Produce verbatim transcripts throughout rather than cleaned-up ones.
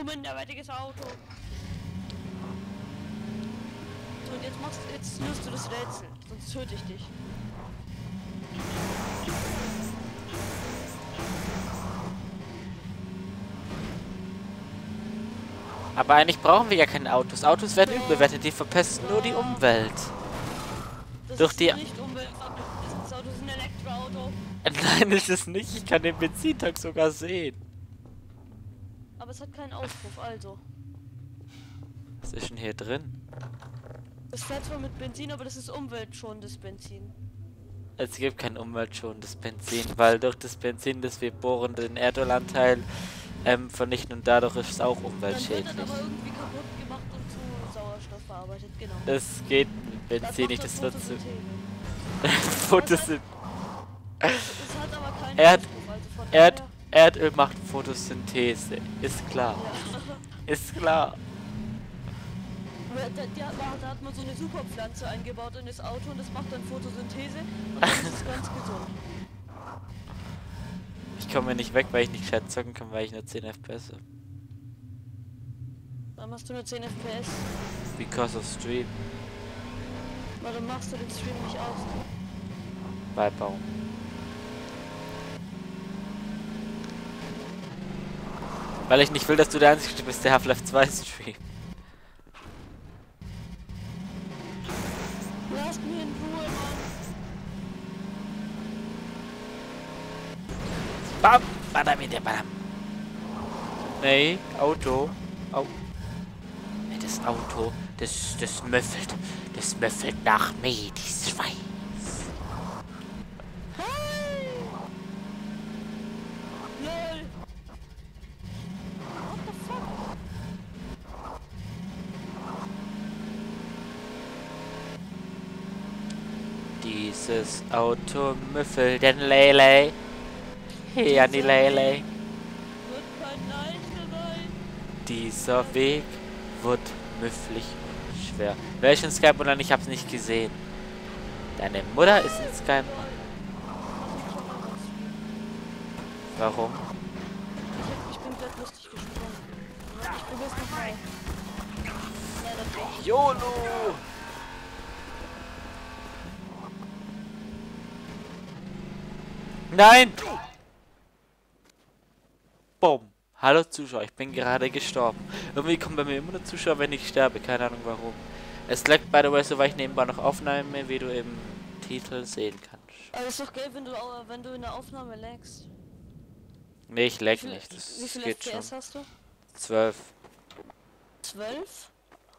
oben ein derartiges Auto. So, und jetzt machst jetzt löst du das Rätsel, sonst töte ich dich. Aber eigentlich brauchen wir ja keine Autos. Autos werden ja überbewertet, die verpesten ja nur die Umwelt. Das Durch ist die nicht Umweltauto, das Auto ist ein Elektroauto. Nein, ist es nicht. Ich kann den Benzintank sogar sehen. Aber es hat keinen Auspuff, also. Was ist denn hier drin? Das fährt zwar mit Benzin, aber das ist umweltschonendes Benzin. Es gibt kein umweltschonendes Benzin, weil durch das Benzin, das wir bohren, den Erdölanteil Ähm, vernichten und dadurch ist es auch umweltschädlich. Dann wird das aber irgendwie kaputt gemacht und zu Sauerstoff verarbeitet, genau. Das geht mit Benzin nicht, das wird zu... Photosynthese. Erd... Erd... Erdöl macht Photosynthese, ist klar. Ja. Ist klar. Da hat man so eine Superpflanze eingebaut in das Auto und das macht dann Photosynthese und das ist ganz gesund. Ich komme nicht weg, weil ich nicht gescheit zocken kann, weil ich nur zehn F P S habe. Warum hast du nur zehn F P S? Because of Stream. Warum machst du den Stream nicht aus? Weil, warum? Weil ich nicht will, dass du der Einzige bist, der Half Life zwei streamt. Lass mich in Ruhe, Mann! Bam! Badam, badam! Nee, Auto. Au. Nee, das Auto, das, das müffelt. Das müffelt nach mir, dieses Schwein. Hey! Lol! What the fuck? Dieses Auto müffelt den Lele. Hey, an die Leilei. Dieser Weg wird müfflig und schwer. Wer ist in Skype oder nicht? Ich hab's nicht gesehen. Deine Mutter ist in Skype. Warum? Ich bin gerade lustig gesprungen. Ich bin bloß nicht rein. YOLO! Nein! Boom. Hallo Zuschauer, ich bin gerade gestorben. Irgendwie kommen bei mir immer nur Zuschauer, wenn ich sterbe. Keine Ahnung warum. Es leckt, by the way, so weil ich nebenbei noch Aufnahme, wie du im Titel sehen kannst. Aber ist doch geil, wenn du, wenn du in der Aufnahme laggst. Nee, ich lag nicht. Das wie viel F P S hast du? zwölf. zwölf?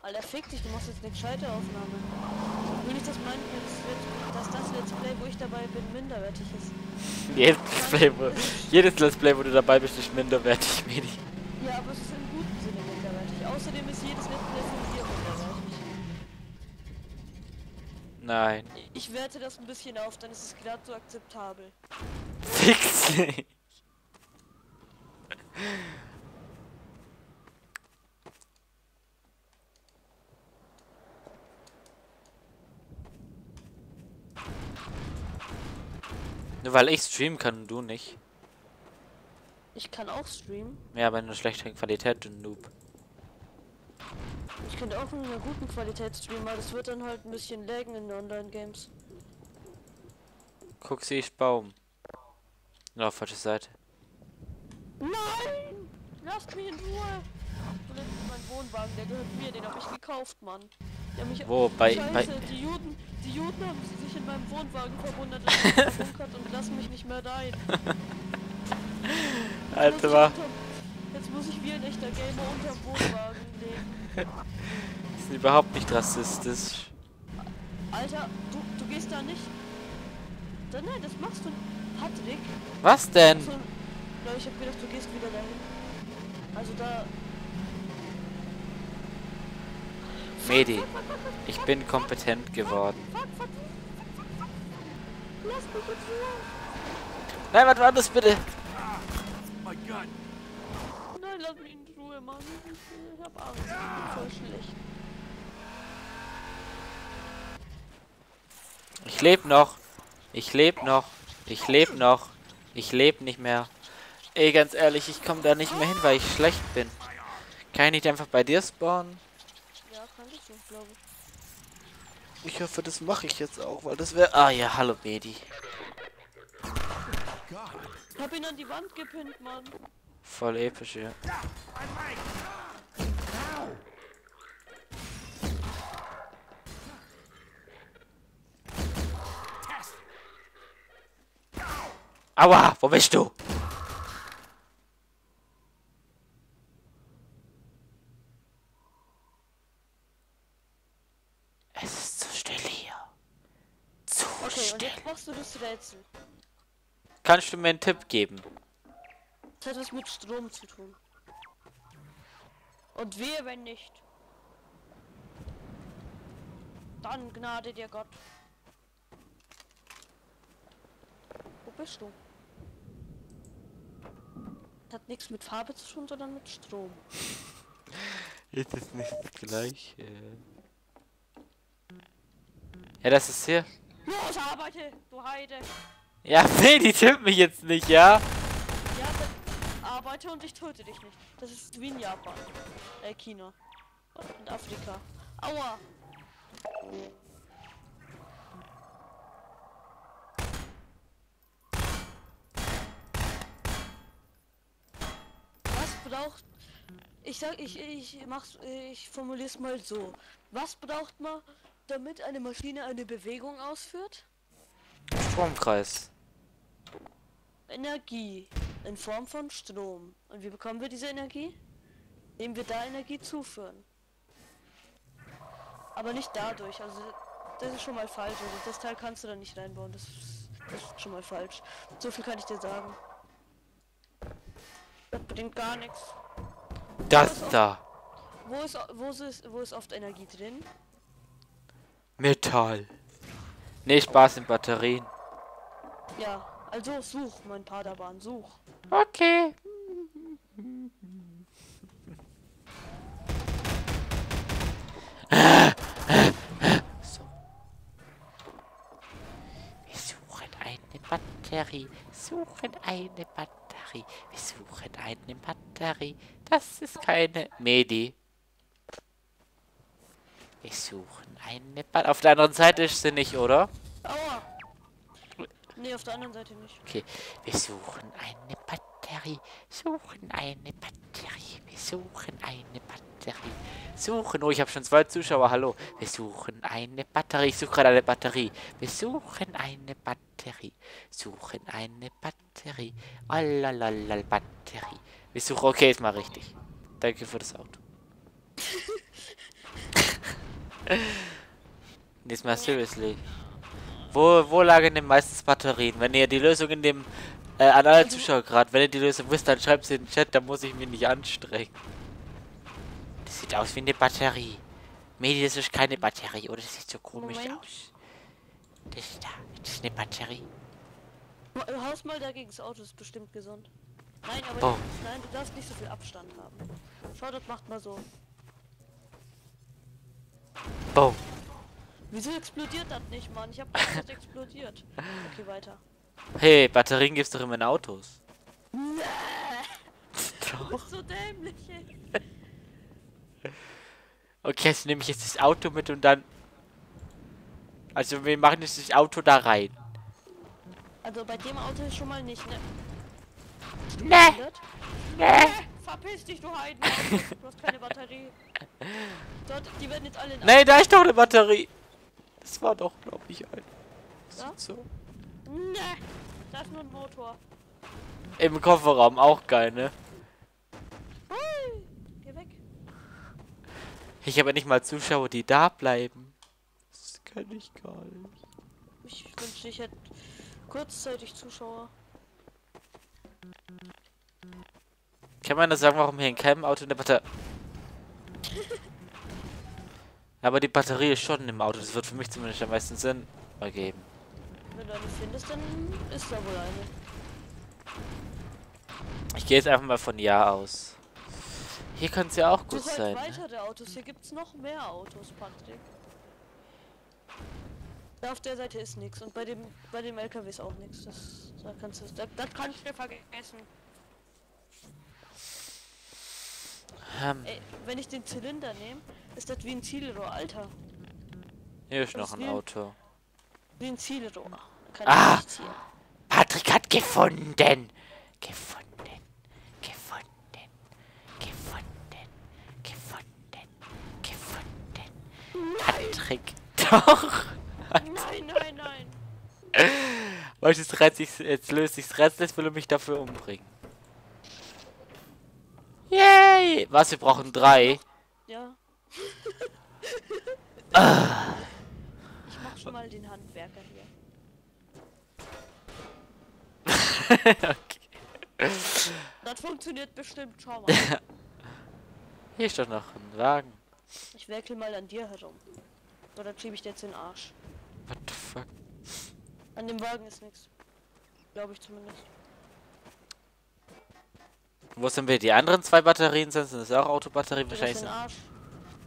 Alter, fick dich, du machst jetzt eine gescheite Aufnahme. Will ich das meinen, dass das Let's Play, wo ich dabei bin, minderwertig ist? Jedes Let's Play, wo, jedes Let's Play, wo du dabei bist, ist minderwertig, Medi. Ja, aber es ist im guten Sinne minderwertig. Außerdem ist jedes Let's Play von dir minderwertig. Nein. Ich werte das ein bisschen auf, dann ist es gerade so akzeptabel. Fix dich! Nur weil ich streamen kann und du nicht. Ich kann auch streamen. Ja, aber in einer schlechteren Qualität, du Noob. Ich könnte auch in einer guten Qualität streamen, aber das wird dann halt ein bisschen laggen in Online-Games. Guck, sie ist Baum. Na, auf falsche Seite. Nein! Lasst mich in Ruhe! Du lässt meinen Wohnwagen, der gehört mir, den hab ich gekauft, Mann. Der mich Wo? Bei, Scheiße, bei... Die Juden... Die Juden haben sich in meinem Wohnwagen verwundert und, und lassen mich nicht mehr rein. Alter, war. Jetzt muss ich wie ein echter Gamer unter dem Wohnwagen leben. Das ist überhaupt nicht rassistisch. Alter, du, du gehst da nicht. Dann, nein, das machst du. Patrick. Was denn? So, na, ich hab gedacht, du gehst wieder dahin. Also da. Medi, ich bin kompetent geworden. Nein, was war das bitte? Nein, lass mich in Ruhe, Mann. Ich hab Angst, ich bin voll schlecht. Ich leb noch. Ich leb noch. Ich leb noch. Ich leb nicht mehr. Ey, ganz ehrlich, ich komme da nicht mehr hin, weil ich schlecht bin. Kann ich nicht einfach bei dir spawnen? Ja, kann ich nicht, glaube ich. Ich hoffe, das mache ich jetzt auch, weil das wäre... Ah ja, hallo Medi. Ich hab ihn an die Wand gepinnt, Mann. Voll episch, ja. Aua, wo bist du? Es ist zu still hier. Zu okay, still. Und jetzt machst du das Rätsel. Kannst du mir einen Tipp geben? Das hat was mit Strom zu tun. Und wehe, wenn nicht. Dann gnade dir Gott. Wo bist du? Das hat nichts mit Farbe zu tun, sondern mit Strom. Jetzt ist nicht das Gleiche. Ja, das ist hier. Los, arbeite, du Heide! Ja, nee, die tippt mich jetzt nicht, ja? Ja, dann arbeite und ich töte dich nicht. Das ist wie in Japan. Äh, China. Und in Afrika. Aua! Braucht, ich sag, ich, ich mach's, ich formulier's mal so. Was braucht man, damit eine Maschine eine Bewegung ausführt? Stromkreis. Energie in Form von Strom. Und wie bekommen wir diese Energie? Indem wir da Energie zuführen. Aber nicht dadurch, also das ist schon mal falsch. Also das Teil kannst du da nicht reinbauen, das ist, das ist schon mal falsch. So viel kann ich dir sagen. Das bringt gar nichts. Das wo da. Ist oft, wo, ist, wo, ist, wo ist oft Energie drin? Metall. Nee, Spaß in Batterien. Ja, also such, mein Padawan, such. Okay. So. Wir suchen eine Batterie. Suchen eine Batterie. Wir suchen eine Batterie. Das ist keine Medi. Wir suchen eine Batterie. Auf der anderen Seite ist sie nicht, oder? Aua. Nee, auf der anderen Seite nicht. Okay. Wir suchen eine Batterie. Suchen eine Batterie. Wir suchen eine Batterie. Suchen. Oh, ich habe schon zwei Zuschauer. Hallo. Wir suchen eine Batterie. Ich suche gerade eine Batterie. Wir suchen eine Batterie. Suchen eine Batterie. Alalala, Batterie. Wir suchen, okay, jetzt mal richtig. Danke für das Auto. Jetzt mal seriously. Wo, wo lagern denn meistens Batterien? Wenn ihr die Lösung in dem... Äh, an alle Zuschauer gerade, wenn ihr die Lösung wisst, dann schreibt sie in den Chat, da muss ich mich nicht anstrengen. Das sieht aus wie eine Batterie. Medi, das ist keine Batterie, oder? Das sieht so komisch Moment. aus. Das ist da. Das ist eine Batterie. Haust mal dagegen, das Auto ist bestimmt gesund. Nein, aber oh. du, nein, du darfst nicht so viel Abstand haben. Schau, das macht mal so. Boom. Wieso explodiert das nicht, Mann? Ich hab gerade explodiert. Okay, weiter. Hey, Batterien gibt's doch immer in Autos. Nee. Doch. Du bist so dämlich, ey. Okay, jetzt nehme ich jetzt das Auto mit und dann... Also wir machen jetzt das Auto da rein. Also bei dem Auto ist schon mal nicht, ne? Nee. Nee. Nee. Verpiss dich, du Heiden. Du hast keine Batterie. Dort, die werden jetzt alle... Nee, da ist doch eine Batterie. Das war doch, glaube ich, ein... Ja? So. Nee. Da ist nur ein Motor. Im Kofferraum, auch geil, ne? Ui. Geh weg. Ich habe ja nicht mal Zuschauer, die da bleiben. Kann ich gar nicht. Ich wünschte, ich hätte kurzzeitig Zuschauer. Kann man das sagen, warum hier in keinem Auto eine Batterie... Aber die Batterie ist schon im Auto, das wird für mich zumindest am meisten Sinn ergeben. Wenn du eine findest, dann ist da wohl eine. Ich gehe jetzt einfach mal von Ja aus. Hier kann es ja auch gut sein. Such halt weitere Autos, hier gibt es noch mehr Autos, Patrick. Da auf der Seite ist nichts und bei dem bei dem L K W ist auch nichts. Das da kannst du das, das kann ich dir vergessen. Ähm. Ey, wenn ich den Zylinder nehme, ist das wie ein Zielrohr, Alter. Hier ist noch ein Auto. Wie ein Zielrohr. Kann ah! Patrick hat gefunden! Gefunden! Gefunden! Gefunden! Gefunden! Gefunden! Nein. Patrick! Doch! Nein, nein, nein! Weißt du, jetzt, jetzt löst sich's Rätsel, jetzt will er mich dafür umbringen. Yay! Was, wir brauchen drei? Ja. Ah. Ich mach schon mal den Handwerker hier. Okay. Das funktioniert bestimmt, schau mal. Hier ist doch noch ein Wagen. Ich werkel mal an dir herum. Oder schieb ich dir jetzt in den Arsch? What the fuck? An dem Wagen ist nichts. Glaube ich zumindest. Wo sind wir? Die anderen zwei Batterien sind, sind das auch Autobatterien? Wahrscheinlich sind.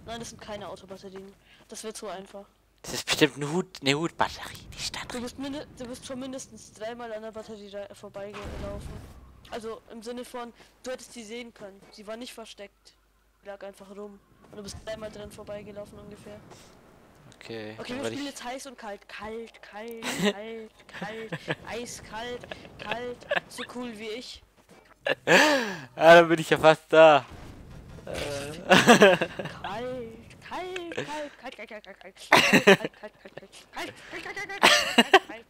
Nein, das sind keine Autobatterien. Das wird so einfach. Das ist bestimmt ein Hut, eine Hutbatterie, die stand. Du bist, du bist schon mindestens dreimal an der Batterie vorbeigelaufen. Also im Sinne von, du hättest sie sehen können. Sie war nicht versteckt. Sie lag einfach rum. Und du bist dreimal dran vorbeigelaufen ungefähr. Okay. Okay, wir spielen jetzt heiß und kalt. Kalt, kalt, kalt, kalt, eiskalt, kalt. So cool wie ich. Ah, dann bin ich ja fast da. Kalt, kalt, kalt, kalt, kalt, kalt, kalt, kalt, kalt, kalt, kalt, kalt, kalt,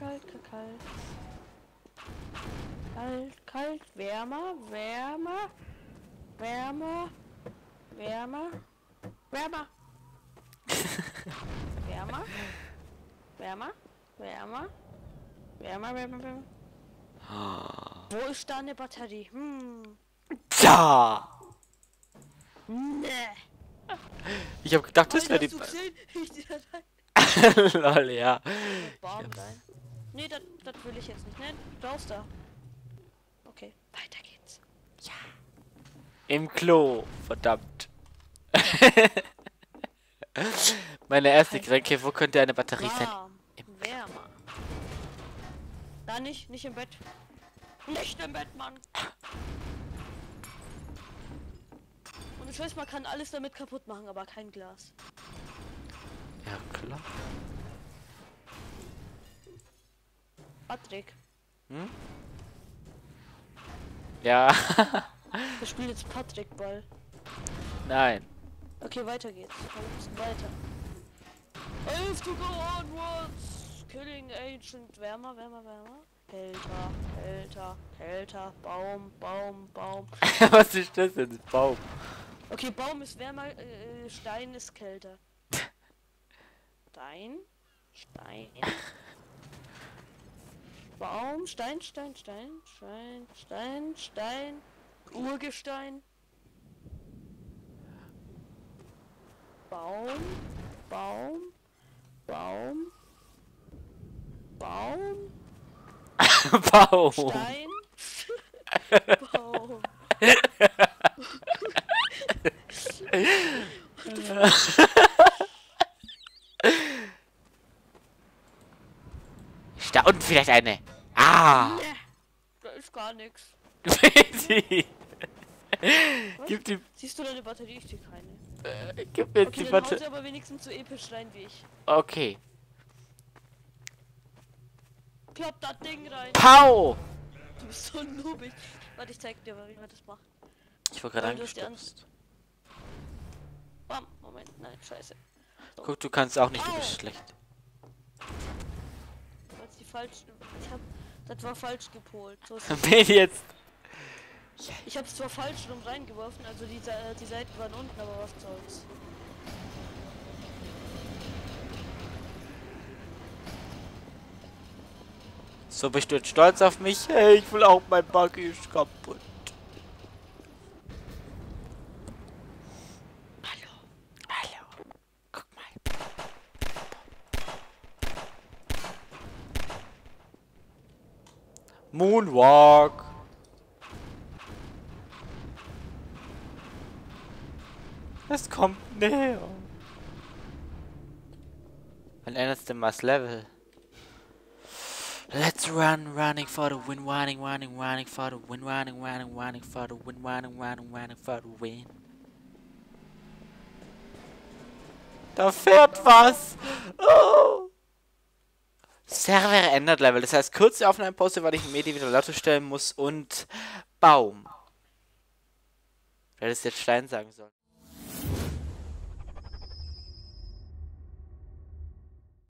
kalt, kalt, kalt, kalt, wärmer, wärmer, wärmer, wärmer, wärmer, wärmer, wärmer, wärmer, wärmer, wärmer, wärmer. Wo ist da eine Batterie? Hm. Da! Nee. Ich hab gedacht, das wäre die Batterie. Lol, ja. Nee, das will ich jetzt nicht. Nein, du brauchst da. Okay, weiter geht's. Ja. Im Klo, verdammt. Meine erste Kränke, wo könnte eine Batterie sein? Im Wärmer. Da nicht, nicht im Bett. Nicht im Bett, Mann. Und ich weiß, man kann alles damit kaputt machen, aber kein Glas. Ja, klar. Patrick. Hm? Ja. Wir spielen jetzt Patrick Ball. Nein. Okay, weiter geht's. Wir müssen weiter. I have to go onwards. Killing Agent. Wärmer, wärmer, wärmer. Kälter, kälter, kälter. Baum, Baum, Baum. Was ist das denn? Baum. Okay, Baum ist wärmer, äh, Stein ist kälter. Stein? Stein. Baum, Stein, Stein, Stein, Stein, Stein, Stein, Urgestein. Baum, Baum, Baum, Baum, Baum, Stein, Baum. Ist da unten vielleicht eine? Ah! Nee, da ist gar nichts. Gib die... Siehst du deine Batterie? Ich sehe keine. Äh, gib mir okay, die Batterie. Aber wenigstens so episch rein wie ich. Okay. Klopp das Ding rein. Pau! Du bist so noobig. Warte, ich zeig dir mal, wie man das macht. Ich war gerade angestupst. Bam, Moment, nein, scheiße. So. Guck, du kannst auch nicht, du bist schlecht. Die falsche, ich hab, das war falsch gepolt. So jetzt. Ich hab's zwar falsch rum reingeworfen, also die, die Seiten waren unten, aber was soll's. So, bist du jetzt stolz auf mich? Hey, ich will auch, mein Buggy ist kaputt. Hallo. Hallo. Guck mal. Moonwalk. Es kommt näher. Dann änderst du mal das Level. Let's run, running for the win, running, running, running for the win, running, running, running for the win, running, running, running for the win. Da fährt was! Oh. Server ändert Level, das heißt kurze Aufnahmeposte, weil ich ein Medi wieder Lotto stellen muss und Baum. Du hättest jetzt Stein sagen sollen.